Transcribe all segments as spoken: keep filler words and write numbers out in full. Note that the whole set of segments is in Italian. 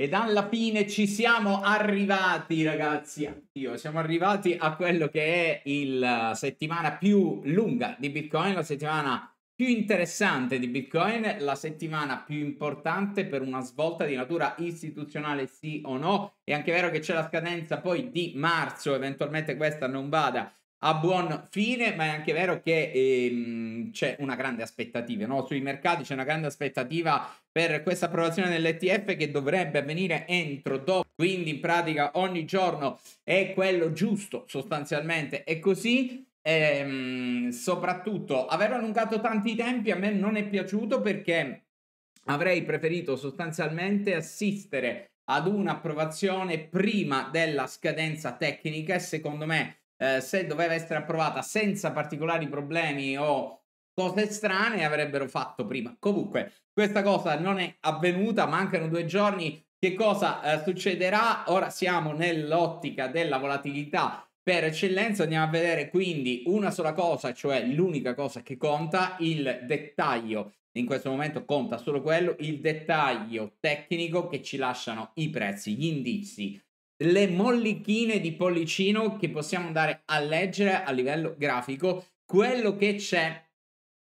Ed alla fine ci siamo arrivati, ragazzi. Addio. Siamo arrivati a quello che è la settimana più lunga di Bitcoin, la settimana più interessante di Bitcoin, la settimana più importante per una svolta di natura istituzionale, sì o no. È anche vero che c'è la scadenza poi di marzo, eventualmente questa non vada a buon fine, ma è anche vero che ehm, c'è una grande aspettativa, no? Sui mercati c'è una grande aspettativa per questa approvazione dell'E T F che dovrebbe avvenire entro dopo, quindi in pratica ogni giorno è quello giusto, sostanzialmente è così. Ehm, soprattutto aver allungato tanti tempi a me non è piaciuto, perché avrei preferito sostanzialmente assistere ad un'approvazione prima della scadenza tecnica, e secondo me Eh, se doveva essere approvata senza particolari problemi o cose strane avrebbero fatto prima. Comunque questa cosa non è avvenuta, mancano due giorni. Che cosa eh, succederà? Ora siamo nell'ottica della volatilità per eccellenza, andiamo a vedere quindi una sola cosa, cioè l'unica cosa che conta, il dettaglio. In questo momento conta solo quello, il dettaglio tecnico che ci lasciano i prezzi, gli indizi, le mollichine di pollicino che possiamo andare a leggere a livello grafico. Quello che c'è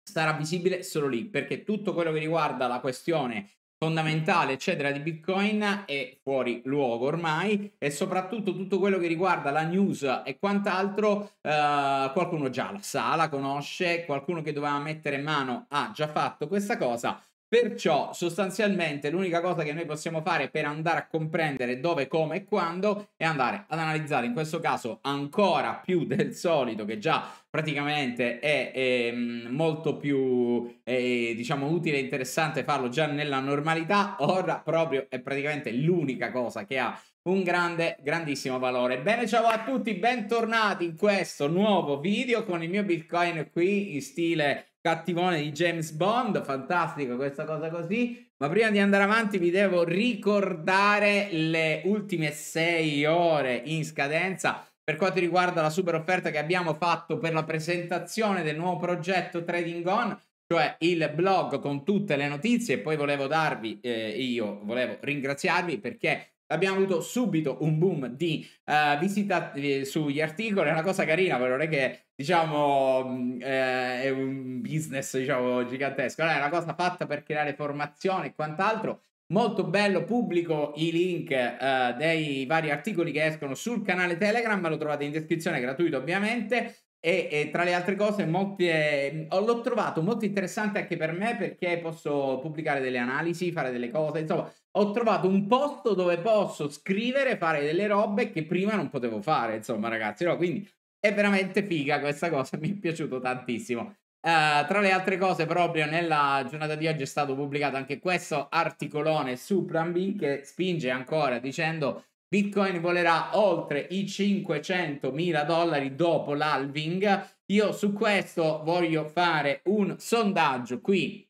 sarà visibile solo lì, perché tutto quello che riguarda la questione fondamentale eccetera di Bitcoin è fuori luogo ormai, e soprattutto tutto quello che riguarda la news e quant'altro eh, qualcuno già la sa, la conosce, qualcuno che doveva mettere mano ha già fatto questa cosa. Perciò sostanzialmente l'unica cosa che noi possiamo fare per andare a comprendere dove, come e quando è andare ad analizzare, in questo caso ancora più del solito, che già praticamente è, è molto più è, diciamo utile e interessante farlo già nella normalità. Ora proprio è praticamente l'unica cosa che ha un grande, grandissimo valore. Bene, ciao a tutti, bentornati in questo nuovo video con il mio Bitcoin qui in stile cattivone di James Bond. Fantastico questa cosa così, ma prima di andare avanti vi devo ricordare le ultime sei ore in scadenza per quanto riguarda la super offerta che abbiamo fatto per la presentazione del nuovo progetto Trading On, cioè il blog con tutte le notizie. E poi volevo darvi, eh, io volevo ringraziarvi perché abbiamo avuto subito un boom di uh, visitatori sugli articoli. È una cosa carina, però non è che diciamo eh, è un business diciamo gigantesco, allora, è una cosa fatta per creare formazione e quant'altro. Molto bello, pubblico i link uh, dei vari articoli che escono sul canale Telegram, lo trovate in descrizione, gratuito ovviamente. E, e tra le altre cose molti, eh, l'ho trovato molto interessante anche per me, perché posso pubblicare delle analisi, fare delle cose, insomma ho trovato un posto dove posso scrivere, fare delle robe che prima non potevo fare, insomma ragazzi, no? Quindi è veramente figa questa cosa, mi è piaciuto tantissimo. Uh, tra le altre cose proprio nella giornata di oggi è stato pubblicato anche questo articolone su Plan B che spinge ancora dicendo: Bitcoin volerà oltre i cinquecentomila dollari dopo l'halving. Io su questo voglio fare un sondaggio qui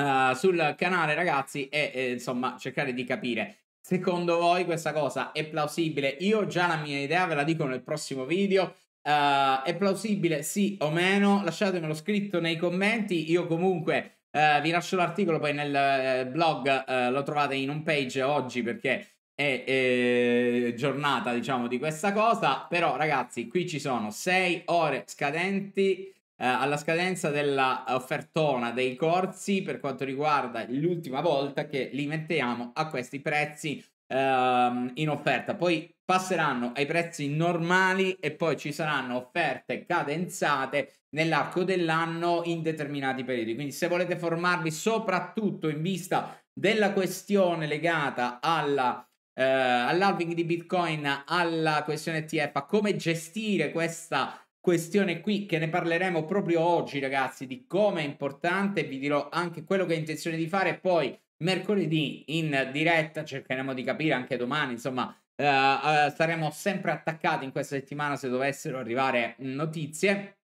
uh, sul canale, ragazzi, e, e insomma cercare di capire. Secondo voi questa cosa è plausibile? Io ho già la mia idea, ve la dico nel prossimo video. Uh, è plausibile sì o meno? Lasciatemelo scritto nei commenti. Io comunque uh, vi lascio l'articolo poi nel uh, blog, uh, lo trovate in homepage oggi perché è eh, giornata diciamo di questa cosa. Però ragazzi qui ci sono sei ore scadenti eh, alla scadenza della offertona dei corsi per quanto riguarda l'ultima volta che li mettiamo a questi prezzi ehm, in offerta, poi passeranno ai prezzi normali e poi ci saranno offerte cadenzate nell'arco dell'anno in determinati periodi. Quindi se volete formarvi soprattutto in vista della questione legata alla Uh, all'halving di Bitcoin, alla questione E T F, a come gestire questa questione qui, che ne parleremo proprio oggi ragazzi, di come è importante, vi dirò anche quello che ho intenzione di fare poi mercoledì in diretta, cercheremo di capire anche domani, insomma uh, uh, saremo sempre attaccati in questa settimana se dovessero arrivare notizie.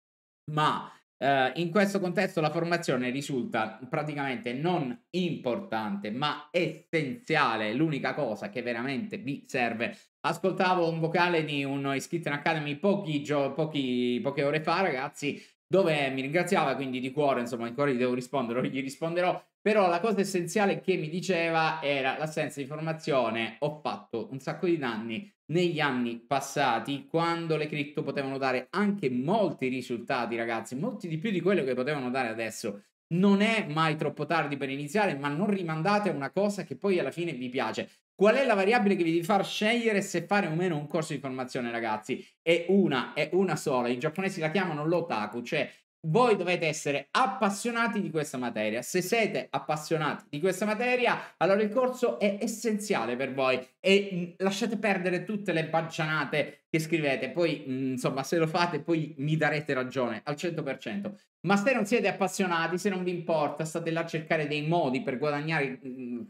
Ma Uh, in questo contesto la formazione risulta praticamente non importante ma essenziale, l'unica cosa che veramente vi serve. Ascoltavo un vocale di uno iscritto in Academy pochi gio- pochi, poche ore fa ragazzi, dove mi ringraziava, quindi di cuore, insomma ancora gli devo rispondere, gli risponderò Però la cosa essenziale che mi diceva era l'assenza di formazione. Ho fatto un sacco di danni negli anni passati, quando le cripto potevano dare anche molti risultati, ragazzi, molti di più di quello che potevano dare adesso. Non è mai troppo tardi per iniziare, ma non rimandate a una cosa che poi alla fine vi piace. Qual è la variabile che vi deve far scegliere se fare o meno un corso di formazione, ragazzi? È una, è una sola. I giapponesi la chiamano l'otaku, cioè voi dovete essere appassionati di questa materia. Se siete appassionati di questa materia, allora il corso è essenziale per voi, e lasciate perdere tutte le baggianate che scrivete. Poi insomma, se lo fate poi mi darete ragione al cento per cento. Ma se non siete appassionati, se non vi importa, state là a cercare dei modi per guadagnare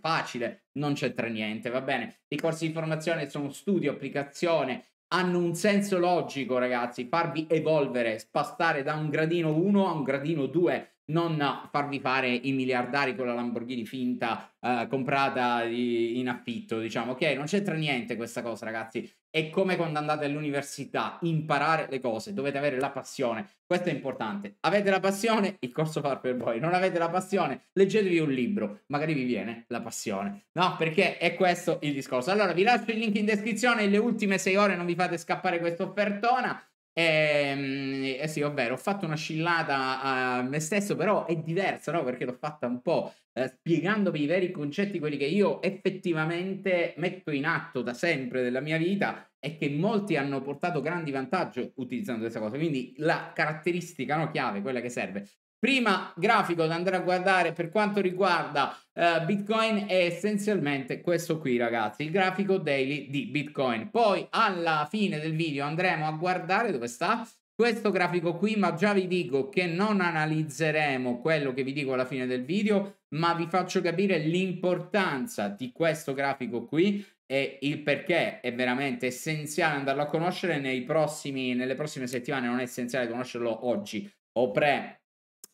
facile, non c'entra niente, va bene? I corsi di formazione sono studio, applicazione, hanno un senso logico, ragazzi. Farvi evolvere, passare da un gradino uno a un gradino due, non farvi fare i miliardari con la Lamborghini finta eh, comprata in affitto, diciamo, ok? Non c'entra niente questa cosa, ragazzi. È come quando andate all'università, imparare le cose, dovete avere la passione, questo è importante. Avete la passione, il corso fa per voi. Non avete la passione, leggetevi un libro, magari vi viene la passione, no? Perché è questo il discorso. Allora vi lascio il link in descrizione, le ultime sei ore non vi fate scappare questa offertona. Eh, eh sì, ovvero ho fatto una scillata a me stesso, però è diversa, no? Perché l'ho fatta un po' eh, spiegandovi i veri concetti, quelli che io effettivamente metto in atto da sempre della mia vita e che molti hanno portato grandi vantaggi utilizzando questa cosa. Quindi la caratteristica, no, chiave, quella che serve. Prima grafico da andare a guardare per quanto riguarda uh, Bitcoin è essenzialmente questo qui, ragazzi, il grafico daily di Bitcoin. Poi alla fine del video andremo a guardare dove sta questo grafico qui, ma già vi dico che non analizzeremo quello che vi dico alla fine del video, ma vi faccio capire l'importanza di questo grafico qui e il perché è veramente essenziale andarlo a conoscere nei prossimi, nelle prossime settimane. Non è essenziale conoscerlo oggi o pre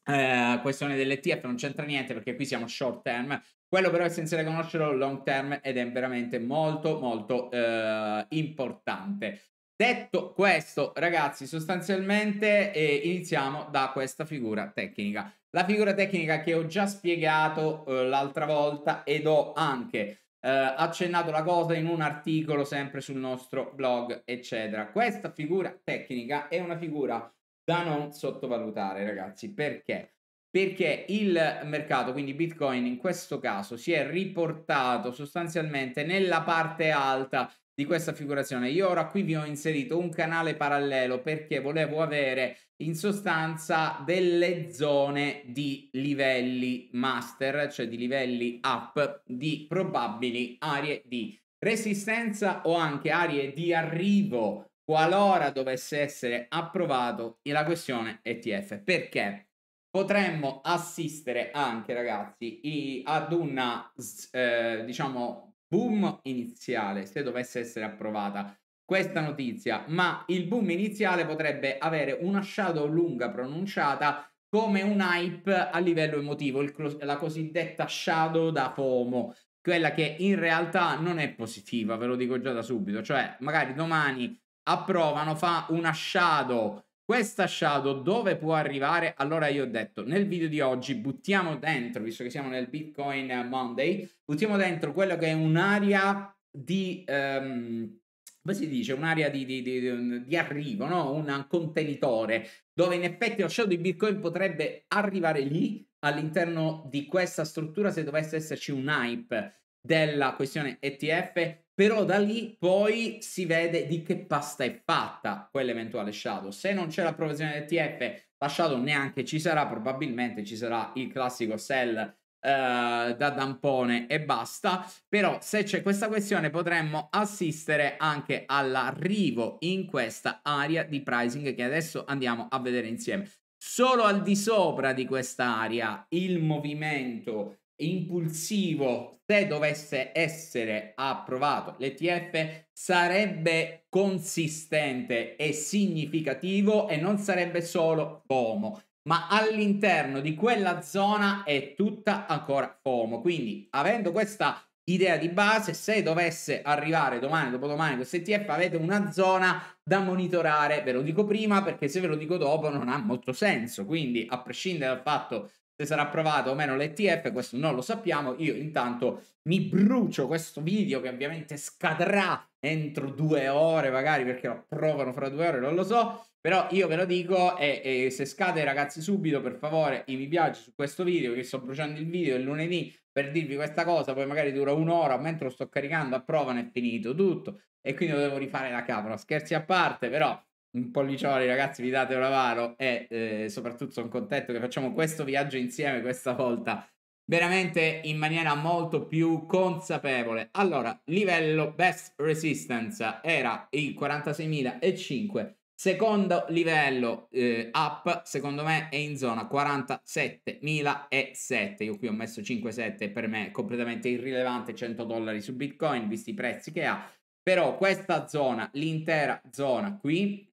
Eh, questione dell'E T F, non c'entra niente, perché qui siamo short term. Quello però è essenziale conoscerlo long term, ed è veramente molto molto eh, importante. Detto questo, ragazzi, sostanzialmente eh, iniziamo da questa figura tecnica, la figura tecnica che ho già spiegato eh, l'altra volta, ed ho anche eh, accennato la cosa in un articolo sempre sul nostro blog, eccetera. Questa figura tecnica è una figura da non sottovalutare, ragazzi. Perché? Perché il mercato, quindi Bitcoin in questo caso, si è riportato sostanzialmente nella parte alta di questa figurazione. Io ora qui vi ho inserito un canale parallelo perché volevo avere in sostanza delle zone di livelli master, cioè di livelli up, di probabili aree di resistenza o anche aree di arrivo, qualora dovesse essere approvato la questione E T F. Perché potremmo assistere anche, ragazzi, ad una eh, diciamo boom iniziale, se dovesse essere approvata questa notizia, ma il boom iniziale potrebbe avere una shadow lunga pronunciata, come un hype a livello emotivo, il, la cosiddetta shadow da FOMO, quella che in realtà non è positiva, ve lo dico già da subito. Cioè magari domani approvano, fa una shadow, questa shadow dove può arrivare? Allora io ho detto nel video di oggi, buttiamo dentro, visto che siamo nel Bitcoin Monday, buttiamo dentro quello che è un'area di um, come si dice, un'area di, di, di, di arrivo, no? Un contenitore dove in effetti lo shadow di Bitcoin potrebbe arrivare lì, all'interno di questa struttura, se dovesse esserci un hype della questione E T F. Però da lì poi si vede di che pasta è fatta quell'eventuale shadow. Se non c'è l'approvazione dell'E T F, la shadow neanche ci sarà, probabilmente ci sarà il classico sell eh, da dampone e basta. Però se c'è questa questione potremmo assistere anche all'arrivo in questa area di pricing che adesso andiamo a vedere insieme. Solo al di sopra di quest'area il movimento impulsivo, se dovesse essere approvato l'E T F, sarebbe consistente e significativo, e non sarebbe solo FOMO, ma all'interno di quella zona è tutta ancora FOMO. Quindi avendo questa idea di base, se dovesse arrivare domani, dopodomani questo E T F, avete una zona da monitorare. Ve lo dico prima perché se ve lo dico dopo non ha molto senso, quindi a prescindere dal fatto Se sarà approvato o meno l'E T F, questo non lo sappiamo. Io intanto mi brucio questo video che ovviamente scadrà entro due ore magari, perché lo approvano fra due ore, non lo so. Però io ve lo dico, e, e se scade ragazzi subito per favore i mi piace su questo video, che sto bruciando il video il lunedì per dirvi questa cosa, poi magari dura un'ora, mentre lo sto caricando approvano e è finito tutto e quindi lo devo rifare da capo. No, scherzi a parte, però un pollicione ragazzi, vi date una mano e eh, soprattutto sono contento che facciamo questo viaggio insieme questa volta veramente in maniera molto più consapevole. Allora, livello best resistance era il quarantaseimilacinque, secondo livello eh, up secondo me è in zona quarantasettemilasette. Io qui ho messo cinque virgola sette, per me è completamente irrilevante, cento dollari su Bitcoin visti i prezzi che ha, però questa zona, l'intera zona qui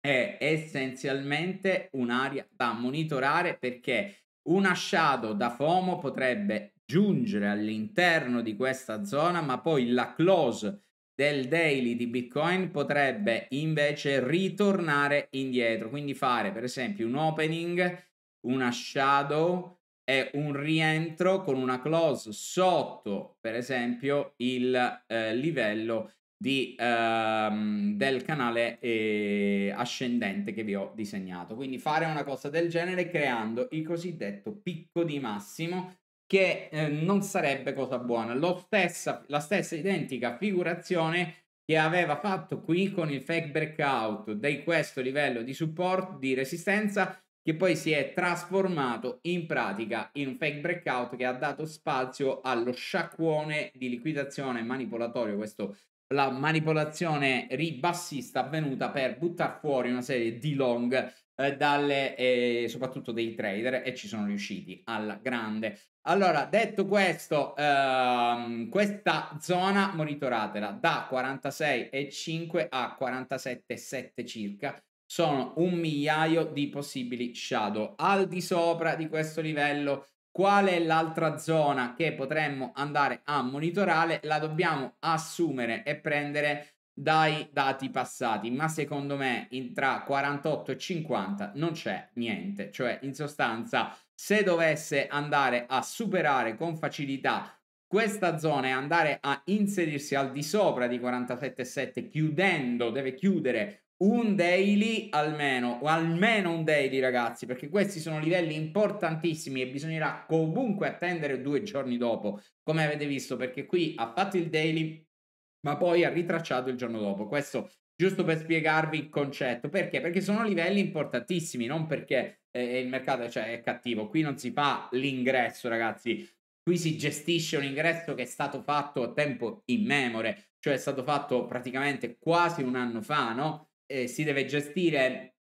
è essenzialmente un'area da monitorare, perché una shadow da FOMO potrebbe giungere all'interno di questa zona, ma poi la close del daily di Bitcoin potrebbe invece ritornare indietro, quindi fare per esempio un opening, una shadow e un rientro con una close sotto per esempio il eh, livello Di, ehm, del canale eh, ascendente che vi ho disegnato. Quindi fare una cosa del genere creando il cosiddetto picco di massimo, che eh, non sarebbe cosa buona. Lo stessa, la stessa identica figurazione che aveva fatto qui con il fake breakout di questo livello di supporto, di resistenza, che poi si è trasformato in pratica in un fake breakout che ha dato spazio allo sciacquone di liquidazione manipolatorio, questo la manipolazione ribassista avvenuta per buttare fuori una serie di long eh, dalle, eh, soprattutto dei trader, e ci sono riusciti alla grande. Allora, detto questo, ehm, questa zona monitoratela da quarantasei virgola cinque a quarantasette virgola sette circa, sono un migliaio di possibili shadow. Al di sopra di questo livello, qual è l'altra zona che potremmo andare a monitorare? La dobbiamo assumere e prendere dai dati passati, ma secondo me tra quarantotto e cinquanta non c'è niente, cioè in sostanza se dovesse andare a superare con facilità questa zona e andare a inserirsi al di sopra di quarantasette virgola sette, chiudendo, deve chiudere un daily almeno, o almeno un daily ragazzi, perché questi sono livelli importantissimi e bisognerà comunque attendere due giorni dopo, come avete visto, perché qui ha fatto il daily ma poi ha ritracciato il giorno dopo. Questo giusto per spiegarvi il concetto, perché? Perché sono livelli importantissimi, non perché eh, il mercato cioè, è cattivo. Qui non si fa l'ingresso ragazzi, qui si gestisce un ingresso che è stato fatto a tempo immemore, cioè è stato fatto praticamente quasi un anno fa, no? Eh, si deve gestire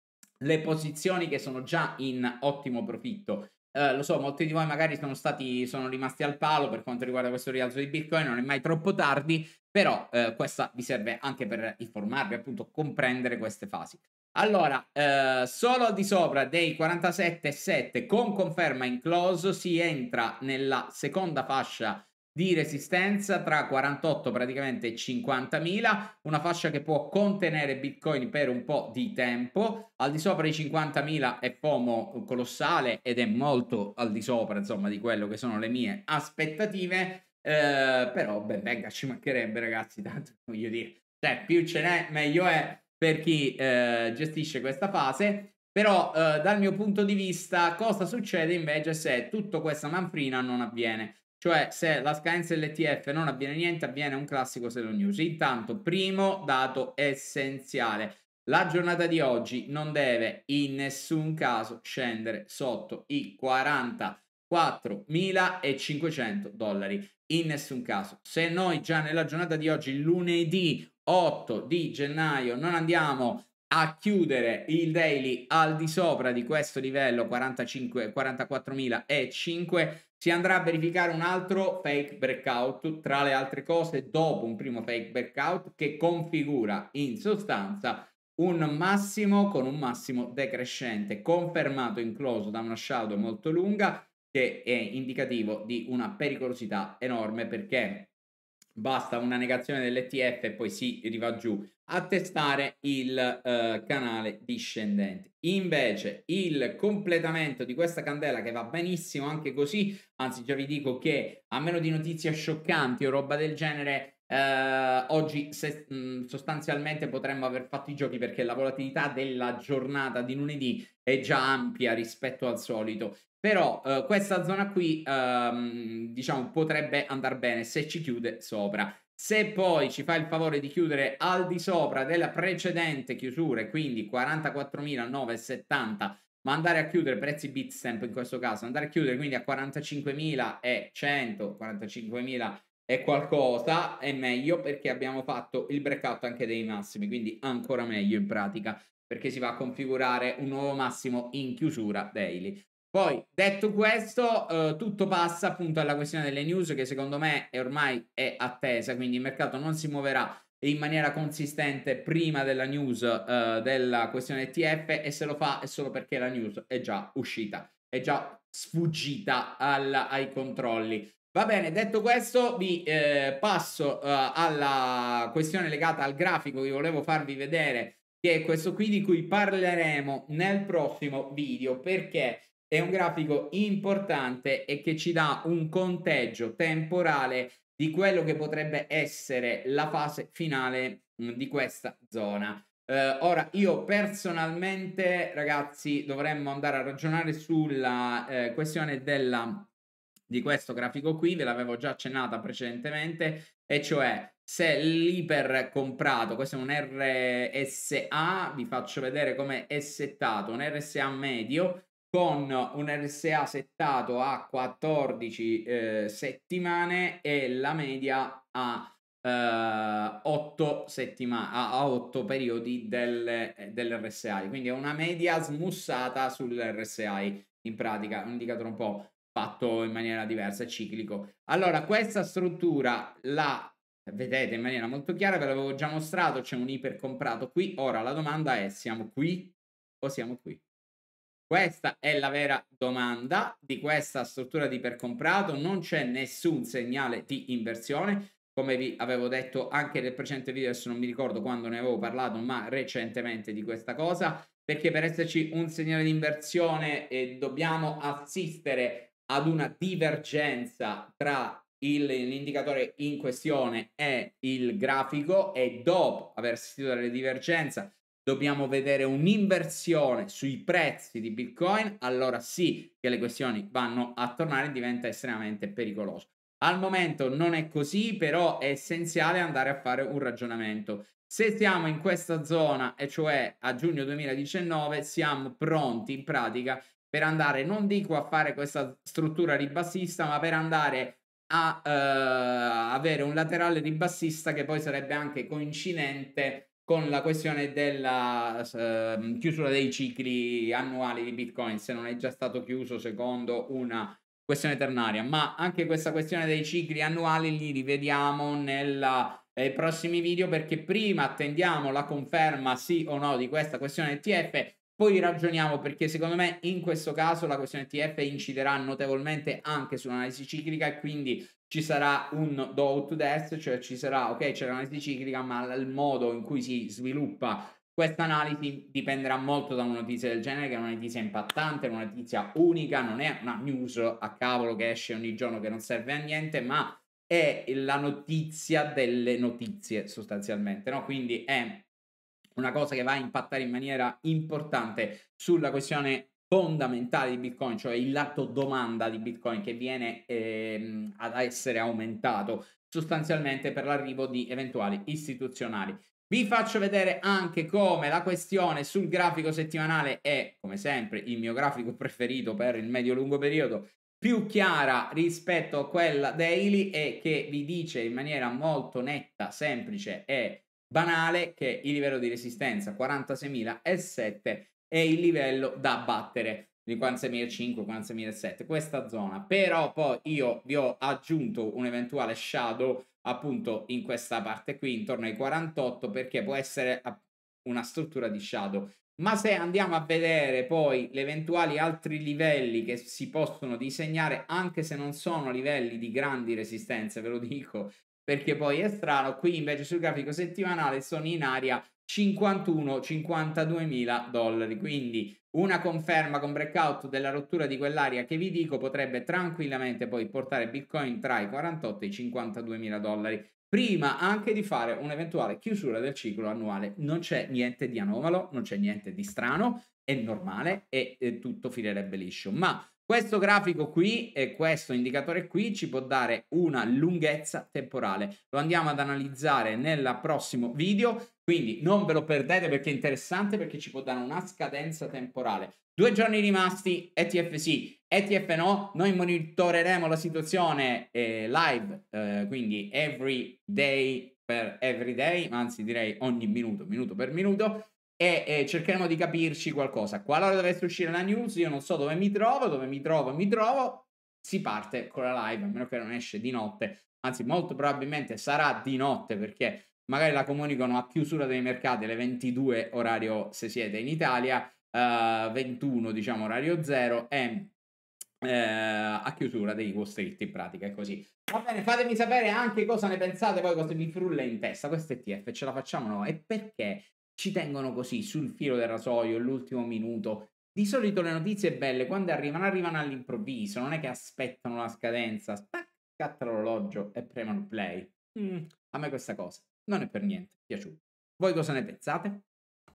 le posizioni che sono già in ottimo profitto. Eh, lo so, molti di voi magari sono stati sono rimasti al palo per quanto riguarda questo rialzo di Bitcoin, non è mai troppo tardi, però eh, questa vi serve anche per informarvi, appunto comprendere queste fasi. Allora, eh, solo al di sopra dei quarantasette virgola sette con conferma in close si entra nella seconda fascia di resistenza tra quarantotto praticamente e cinquantamila, una fascia che può contenere Bitcoin per un po' di tempo. Al di sopra di cinquantamila è FOMO colossale ed è molto al di sopra insomma di quello che sono le mie aspettative, eh, però beh, venga, ci mancherebbe ragazzi, tanto voglio dire, cioè, più ce n'è meglio è per chi eh, gestisce questa fase. Però eh, dal mio punto di vista cosa succede invece se tutta questa manfrina non avviene? Cioè se la scadenza dell'E T F non avviene niente, avviene un classico sell on news. Intanto, primo dato essenziale, la giornata di oggi non deve in nessun caso scendere sotto i quarantaquattromilacinquecento dollari, in nessun caso. Se noi già nella giornata di oggi, lunedì otto di gennaio, non andiamo a chiudere il daily al di sopra di questo livello quarantaquattromilacinque, si andrà a verificare un altro fake breakout, tra le altre cose, dopo un primo fake breakout che configura in sostanza un massimo con un massimo decrescente, confermato in close da una shadow molto lunga, che è indicativo di una pericolosità enorme, perché basta una negazione dell'E T F e poi si riva giù a testare il eh, canale discendente. Invece il completamento di questa candela, che va benissimo anche così, anzi già vi dico che a meno di notizie scioccanti o roba del genere, eh, oggi se, mh, sostanzialmente potremmo aver fatto i giochi, perché la volatilità della giornata di lunedì è già ampia rispetto al solito. Però eh, questa zona qui, ehm, diciamo, potrebbe andare bene se ci chiude sopra. Se poi ci fa il favore di chiudere al di sopra della precedente chiusura, quindi quarantaquattromilanovecentosessanta, ma andare a chiudere, prezzi Bitstamp in questo caso, andare a chiudere quindi a quarantacinquemilacento, quarantacinquemila e qualcosa, è meglio, perché abbiamo fatto il breakout anche dei massimi, quindi ancora meglio in pratica, perché si va a configurare un nuovo massimo in chiusura daily. Poi, detto questo, eh, tutto passa appunto alla questione delle news, che secondo me è ormai è attesa, quindi il mercato non si muoverà in maniera consistente prima della news eh, della questione E T F, e se lo fa è solo perché la news è già uscita, è già sfuggita alla, ai controlli. Va bene, detto questo vi eh, passo eh, alla questione legata al grafico che volevo farvi vedere, che è questo qui, di cui parleremo nel prossimo video, perché è un grafico importante e che ci dà un conteggio temporale di quello che potrebbe essere la fase finale di questa zona. Eh, ora, io personalmente, ragazzi, dovremmo andare a ragionare sulla eh, questione della, di questo grafico qui, ve l'avevo già accennata precedentemente, e cioè se l'iper comprato, questo è un R S A, vi faccio vedere come è settato, un R S A medio, con un R S A settato a quattordici eh, settimane e la media a, eh, otto settima a otto periodi del, dell'R S I, quindi è una media smussata sull'R S I, in pratica un indicatore un po' fatto in maniera diversa, ciclico. Allora, questa struttura la vedete in maniera molto chiara, ve l'avevo già mostrato, c'è un ipercomprato qui. Ora la domanda è: siamo qui o siamo qui? Questa è la vera domanda di questa struttura di ipercomprato. Non c'è nessun segnale di inversione, come vi avevo detto anche nel precedente video, adesso non mi ricordo quando ne avevo parlato, ma recentemente di questa cosa, perché per esserci un segnale di inversione eh, dobbiamo assistere ad una divergenza tra l'indicatore in questione e il grafico, e dopo aver assistito alla divergenza dobbiamo vedere un'inversione sui prezzi di Bitcoin, allora sì che le questioni vanno a tornare e diventa estremamente pericoloso. Al momento non è così, però è essenziale andare a fare un ragionamento. Se siamo in questa zona, e cioè a giugno duemiladiciannove, siamo pronti in pratica per andare, non dico a fare questa struttura ribassista, ma per andare a eh, avere un laterale ribassista che poi sarebbe anche coincidente con la questione della eh, chiusura dei cicli annuali di Bitcoin, se non è già stato chiuso secondo una questione ternaria. Ma anche questa questione dei cicli annuali li rivediamo nella, nei prossimi video, perché prima attendiamo la conferma sì o no di questa questione E T F, poi ragioniamo, perché secondo me in questo caso la questione E T F inciderà notevolmente anche sull'analisi ciclica, e quindi ci sarà un do to death, cioè ci sarà, ok, c'è l'analisi ciclica, ma il modo in cui si sviluppa questa analisi dipenderà molto da una notizia del genere, che è una notizia impattante, una notizia unica, non è una news a cavolo che esce ogni giorno che non serve a niente, ma è la notizia delle notizie sostanzialmente, no? Quindi è una cosa che va a impattare in maniera importante sulla questione fondamentale di Bitcoin, cioè il lato domanda di Bitcoin, che viene ehm, ad essere aumentato sostanzialmente per l'arrivo di eventuali istituzionali. Vi faccio vedere anche come la questione sul grafico settimanale è, come sempre, il mio grafico preferito per il medio-lungo periodo, più chiara rispetto a quella daily, e che vi dice in maniera molto netta, semplice e banale che il livello di resistenza quarantaseimila e sette è il livello da battere, di quarantasei e cinque, quarantasei e sette, questa zona. Però poi io vi ho aggiunto un eventuale shadow appunto in questa parte qui intorno ai quarantotto, perché può essere una struttura di shadow. Ma se andiamo a vedere poi gli eventuali altri livelli che si possono disegnare, anche se non sono livelli di grandi resistenze, ve lo dico, perché poi è strano. Qui invece sul grafico settimanale sono in area cinquantuno cinquantadue mila dollari, quindi una conferma con breakout della rottura di quell'area che vi dico potrebbe tranquillamente poi portare Bitcoin tra i quarantotto e i cinquantaduemila dollari, prima anche di fare un'eventuale chiusura del ciclo annuale. Non c'è niente di anomalo, non c'è niente di strano, è normale e, e tutto filerebbe liscio. Ma questo grafico qui e questo indicatore qui ci può dare una lunghezza temporale. Lo andiamo ad analizzare nel prossimo video, quindi non ve lo perdete perché è interessante, perché ci può dare una scadenza temporale. Due giorni rimasti, E T F sì, E T F no. Noi monitoreremo la situazione eh, live, eh, quindi every day per every day, anzi direi ogni minuto, minuto per minuto. E, e cercheremo di capirci qualcosa. Qualora dovesse uscire la news, io non so dove mi trovo, dove mi trovo, mi trovo, si parte con la live, a meno che non esce di notte, anzi molto probabilmente sarà di notte, perché magari la comunicano a chiusura dei mercati alle ventidue orario se siete in Italia, uh, ventuno diciamo orario zero e uh, a chiusura dei Wall Street, in pratica è così. Va bene, fatemi sapere anche cosa ne pensate voi, cosa vi frulla in testa, questo E T F ce la facciamo o no? E perché ci tengono così sul filo del rasoio l'ultimo minuto? Di solito le notizie belle quando arrivano arrivano all'improvviso, non è che aspettano la scadenza, scatta l'orologio e premono play. Mm, a me questa cosa non è per niente piaciuta. Voi cosa ne pensate?